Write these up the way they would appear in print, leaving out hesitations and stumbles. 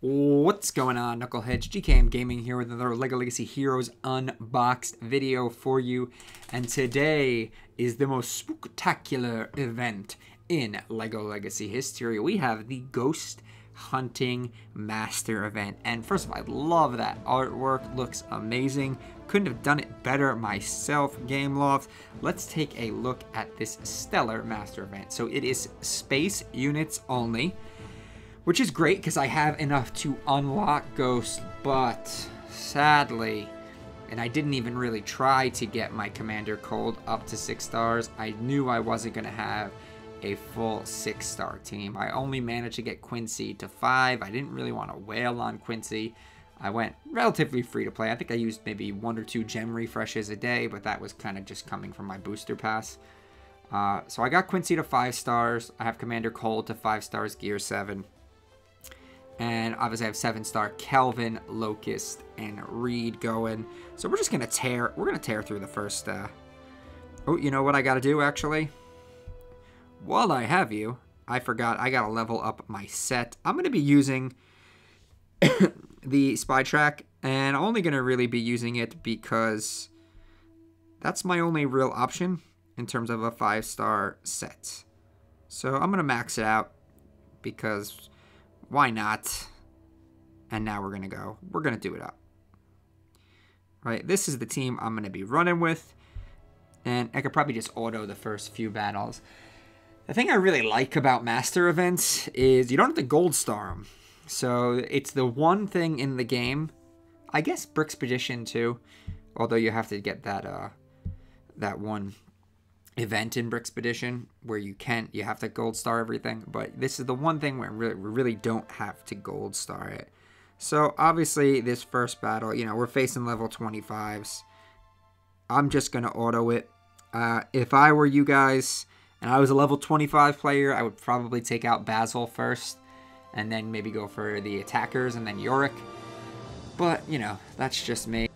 What's going on, Knuckleheads? GKM Gaming here with another Lego Legacy Heroes Unboxed video for you. And today is the most spectacular event in Lego Legacy history. We have the Ghost Hunting Master event. And first of all, I love that artwork. Looks amazing. Couldn't have done it better myself, Gameloft. Let's take a look at this stellar Master event. So it is space units only, which is great because I have enough to unlock Ghost, but sadly, and I didn't even really try to get my Commander Cold up to 6 stars. I knew I wasn't gonna have a full 6-star team. I only managed to get Quincy to 5. I didn't really want to wail on Quincy. I went relatively free to play. I think I used maybe 1 or 2 gem refreshes a day, but that was kind of just coming from my booster pass. So I got Quincy to 5 stars. I have Commander Cold to 5 stars, Gear 7. And obviously I have 7-star Kelvin, Locust, and Reed going. So we're just going to tear. We're going to tear through the first... Oh, you know what I got to do, actually? While I have you, I forgot I got to level up my set. I'm going to be using the Spy Track. And I'm only going to really be using it because that's my only real option in terms of a 5-star set. So I'm going to max it out because... why not? And now we're going to go. We're going to do it up. Right? This is the team I'm going to be running with. And I could probably just auto the first few battles. The thing I really like about Master events is you don't have to gold star them. So it's the one thing in the game. I guess Brick's Expedition too. Although you have to get that that one event in Brick's Expedition where you have to gold star everything, but this is the one thing where we really don't have to gold star it. So obviously this first battle, you know, we're facing level 25s. I'm just gonna auto it. If I were you guys and I was a level 25 player, I would probably take out Basil first and then maybe go for the attackers and then Yorick, but you know, that's just me.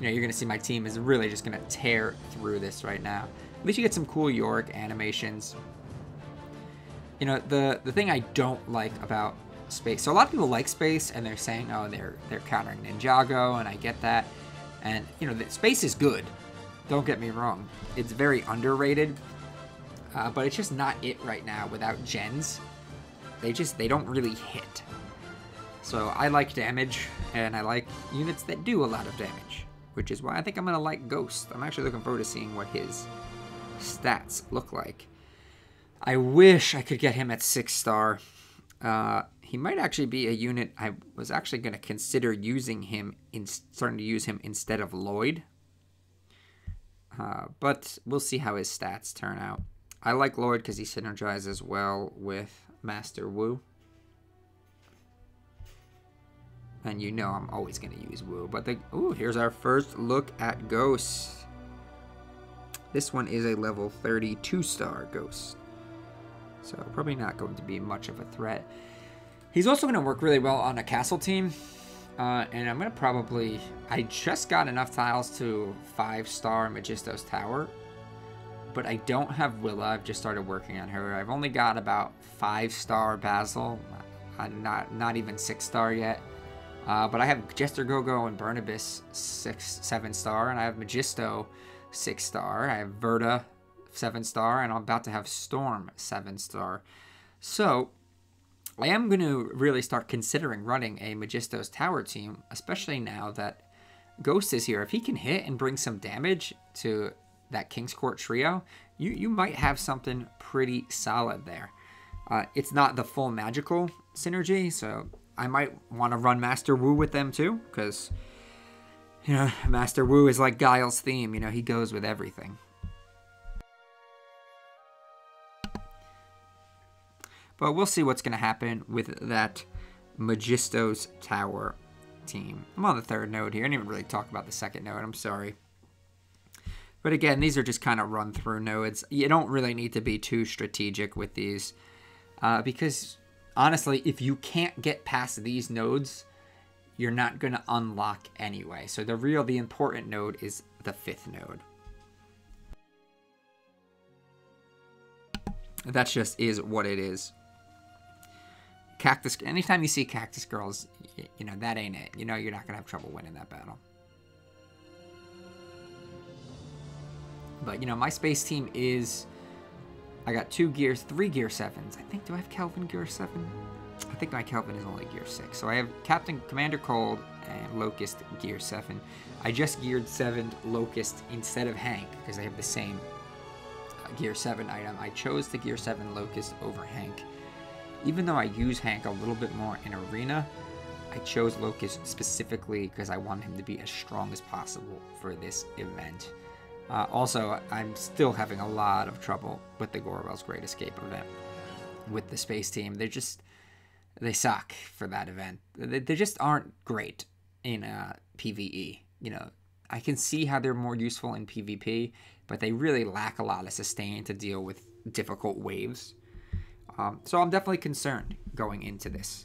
You know, you're going to see my team is really just going to tear through this right now. At least you get some cool Yorick animations. You know, the thing I don't like about space. So a lot of people like space and they're saying, oh, they're countering Ninjago, and I get that. And, you know, the space is good. Don't get me wrong. It's very underrated. But it's just not it right now without gens. They don't really hit. So I like damage and I like units that do a lot of damage, which is why I think I'm going to like Ghost. I'm actually looking forward to seeing what his stats look like. I wish I could get him at 6-star. He might actually be a unit I was actually going to consider using him, starting to use him instead of Lloyd. But we'll see how his stats turn out. I like Lloyd because he synergizes well with Master Wu. And you know I'm always going to use Wu. But ooh, here's our first look at Ghost. This one is a level 32-star Ghost. So probably not going to be much of a threat. He's also going to work really well on a castle team. And I'm going to probably... I just got enough tiles to 5-star Magisto's tower. But I don't have Willa. I've just started working on her. I've only got about 5-star Basil. I'm not even 6-star yet. But I have Jester Go-Go and Burnibus 7-star, and I have Magisto 6-star. I have Verta 7-star, and I'm about to have Storm 7-star. So I am going to really start considering running a Magisto's tower team, especially now that Ghost is here. If he can hit and bring some damage to that King's Court trio, you might have something pretty solid there. It's not the full magical synergy, so... I might want to run Master Wu with them too, because, you know, Master Wu is like Guile's theme. You know, he goes with everything. But we'll see what's going to happen with that Magisto's tower team. I'm on the third node here. I didn't even really talk about the second node. I'm sorry. But again, these are just kind of run-through nodes. You don't really need to be too strategic with these because... honestly, if you can't get past these nodes, you're not going to unlock anyway. So the important node is the 5th node. That just is what it is. Cactus. Anytime you see Cactus Girls, you know, that ain't it. You know you're not going to have trouble winning that battle. But, you know, my space team is... I got 2 gears, 3 gear 7s. I think, do I have Kelvin gear 7? I think my Kelvin is only gear 6. So I have Commander Cold and Locust gear 7. I just geared 7 Locust instead of Hank because they have the same gear 7 item. I chose the gear 7 Locust over Hank. Even though I use Hank a little bit more in Arena, I chose Locust specifically because I want him to be as strong as possible for this event. Also, I'm still having a lot of trouble with the Gorwell's Great Escape event with the space team. They suck for that event. They just aren't great in PvE. You know, I can see how they're more useful in PvP, but they really lack a lot of sustain to deal with difficult waves. So I'm definitely concerned going into this.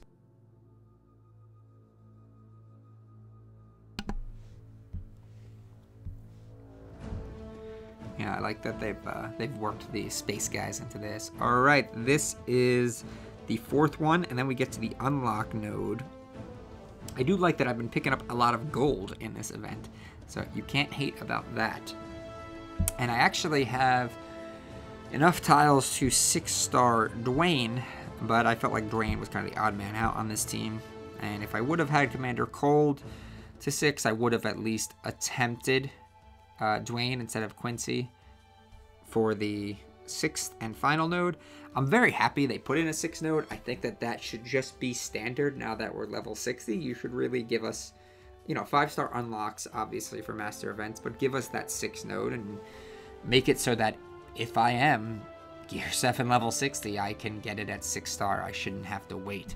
Yeah, I like that they've worked the space guys into this. All right, this is the 4th one, and then we get to the unlock node. I do like that I've been picking up a lot of gold in this event, so you can't hate about that. And I actually have enough tiles to 6-star Dwayne, but I felt like Dwayne was kind of the odd man out on this team. And if I would have had Commander Cold to 6, I would have at least attempted Dwayne instead of Quincy for the 6th and final node. I'm very happy they put in a 6 node. I think that that should just be standard now that we're level 60. You should really give us, you know, 5-star unlocks obviously for master events, but give us that 6 node and make it so that if I am gear 7 level 60, I can get it at 6-star. I shouldn't have to wait.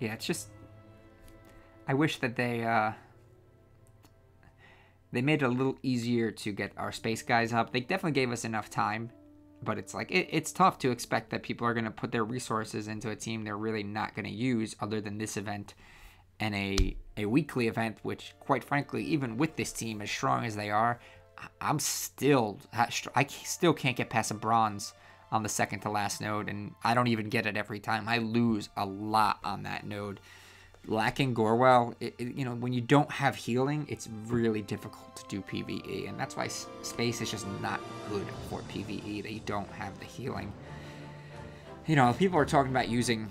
Yeah, it's just, I wish that they made it a little easier to get our space guys up. They definitely gave us enough time, but it's like, it's tough to expect that people are going to put their resources into a team they're really not going to use other than this event and a weekly event, which quite frankly, even with this team as strong as they are, I still can't get past a bronze on the 2nd to last node, and I don't even get it every time. I lose a lot on that node. Lacking Gorwell, you know, when you don't have healing, it's really difficult to do PvE, and that's why space is just not good for PvE. They don't have the healing. You know, people are talking about using,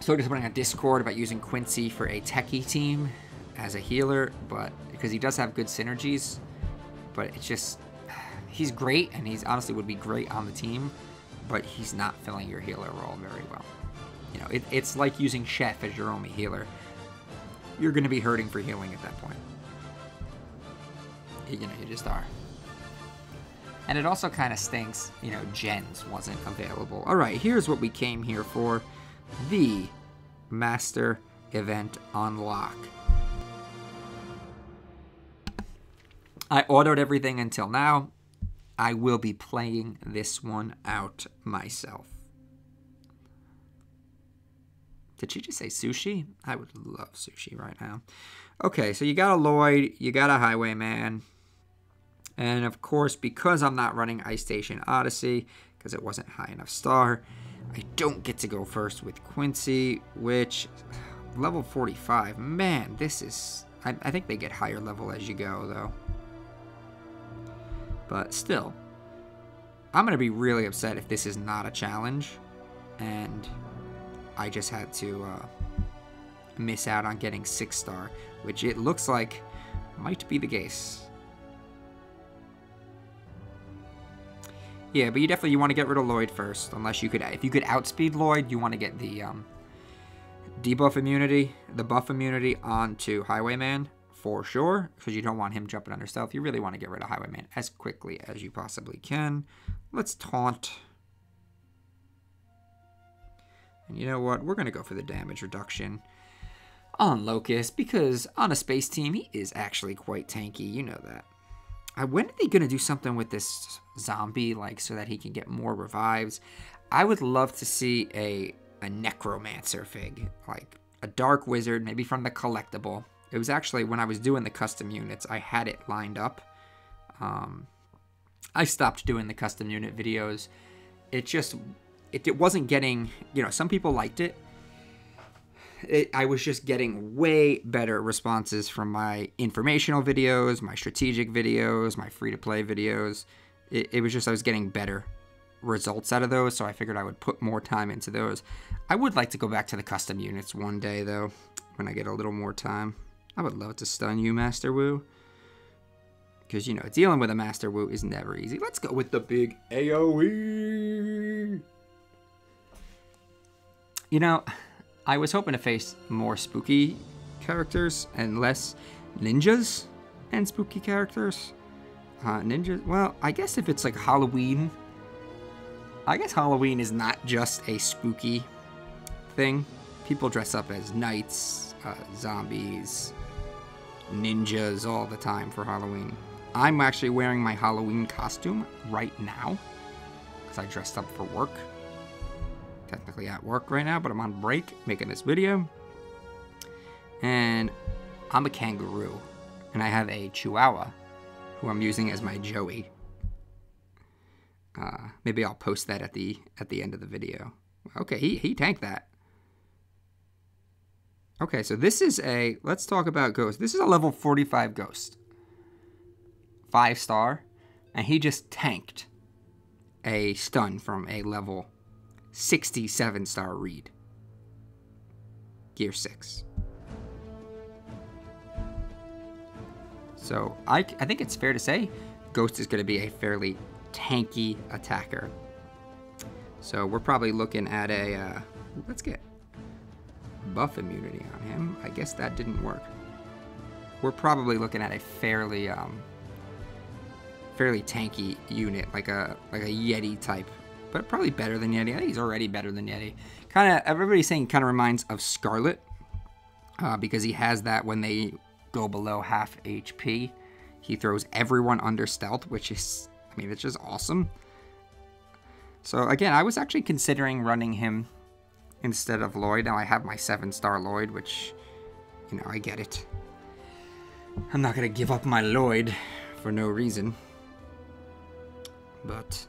so there's something on Discord about using Quincy for a techie team as a healer, but because he does have good synergies, but it's just, he's great, and he's honestly would be great on the team, but he's not filling your healer role very well. You know, it's like using Chef as your only healer. You're going to be hurting for healing at that point. You know, you just are. And it also kind of stinks, you know, Gens wasn't available. All right, here's what we came here for. The Master Event Unlock. I autoed everything until now. I will be playing this one out myself. Did she just say sushi? I would love sushi right now. Okay, so you got a Lloyd, you got a Highwayman. And of course, because I'm not running Ice Station Odyssey, because it wasn't high enough star, I don't get to go first with Quincy, which, level 45, man, this is, I think they get higher level as you go, though. But still, I'm going to be really upset if this is not a challenge and I just had to miss out on getting 6-star, which it looks like might be the case. Yeah, but you want to get rid of Lloyd first, unless you could, if you could outspeed Lloyd, you want to get the debuff immunity, the buff immunity onto Highwayman. For sure, because you don't want him jumping under stealth. You really want to get rid of Highwayman as quickly as you possibly can. Let's taunt. And you know what? We're going to go for the damage reduction on Locust, because on a space team, he is actually quite tanky. You know that. When are they going to do something with this zombie, like, so that he can get more revives? I would love to see a necromancer fig, like a dark wizard, maybe from the collectible. It was actually, when I was doing the custom units, I had it lined up. I stopped doing the custom unit videos. It just, it wasn't getting, you know, some people liked it. I was just getting way better responses from my informational videos, my strategic videos, my free-to-play videos. It was just, I was getting better results out of those, so I figured I would put more time into those. I would like to go back to the custom units one day, though, when I get a little more time. I would love to stun you, Master Wu. Because, you know, dealing with a Master Wu is never easy. Let's go with the big AoE. You know, I was hoping to face more spooky characters and less ninjas and spooky characters. Ninjas, well, I guess if it's like Halloween, I guess Halloween is not just a spooky thing. People dress up as knights, zombies, ninjas all the time for Halloween. I'm actually wearing my Halloween costume right now because I dressed up for work. Technically at work right now, but I'm on break making this video. And I'm a kangaroo. And I have a chihuahua who I'm using as my Joey. Maybe I'll post that at the end of the video. Okay, he tanked that. Okay, so this is a, let's talk about Ghost. This is a level 45 Ghost. 5-star. And he just tanked a stun from a level 67-star Reed. Gear 6. So I think it's fair to say Ghost is going to be a fairly tanky attacker. So we're probably looking at a... let's get buff immunity on him. I guess that didn't work. We're probably looking at a fairly fairly tanky unit, like a Yeti type. But probably better than Yeti. I think he's already better than Yeti. Kind of, everybody's saying kind of reminds of Scarlet, because he has that when they go below half HP. He throws everyone under stealth, which is, I mean, it's just awesome. So again, I was actually considering running him instead of Lloyd. Now I have my 7-star Lloyd, which, you know, I get it. I'm not going to give up my Lloyd for no reason. But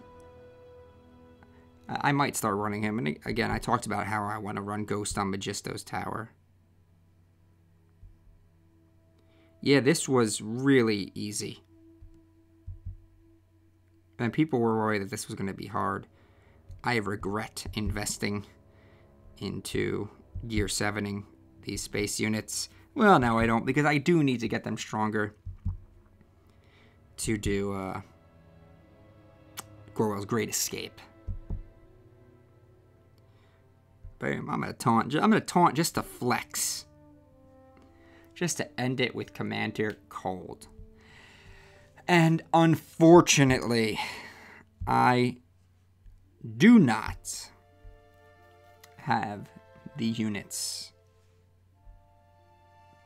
I might start running him, and again, I talked about how I want to run Ghost on Magisto's tower. Yeah, this was really easy. And people were worried that this was going to be hard. I regret investing into Gear 7ing these space units. Well, now I don't, because I do need to get them stronger to do Gorwell's Great Escape. Boom, I'm gonna taunt just to flex. Just to end it with Commander Cold. And unfortunately, I do not have the units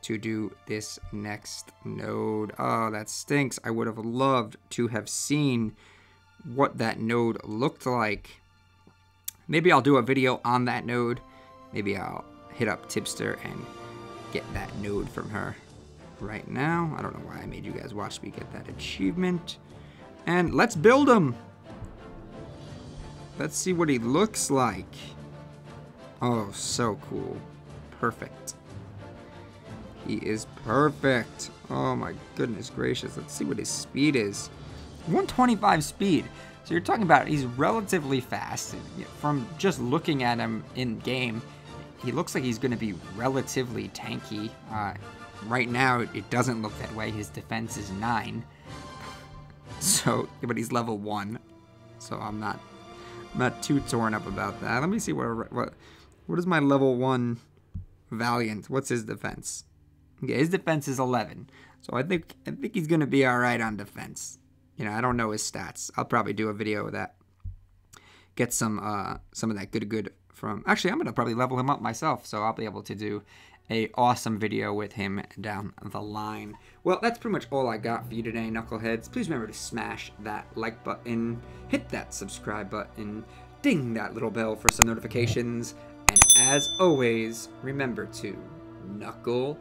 to do this next node. Oh, that stinks. I would have loved to have seen what that node looked like. Maybe I'll do a video on that node. Maybe I'll hit up Tipster and get that node from her right now. I don't know why I made you guys watch me get that achievement. And let's build him. Let's see what he looks like. Oh, so cool. Perfect. He is perfect. Oh my goodness gracious. Let's see what his speed is. 125 speed. So you're talking about he's relatively fast. From just looking at him in game, he looks like he's going to be relatively tanky. Right now, it doesn't look that way. His defense is 9. So, but he's level 1. So I'm not too torn up about that. Let me see what is my level 1 Valiant? What's his defense? Okay, his defense is 11. So I think he's going to be all right on defense. You know, I don't know his stats. I'll probably do a video of that. Get some of that good from... Actually, I'm going to probably level him up myself, so I'll be able to do an awesome video with him down the line. Well, that's pretty much all I got for you today, Knuckleheads. Please remember to smash that like button, hit that subscribe button, ding that little bell for some notifications, and as always, remember to knuckle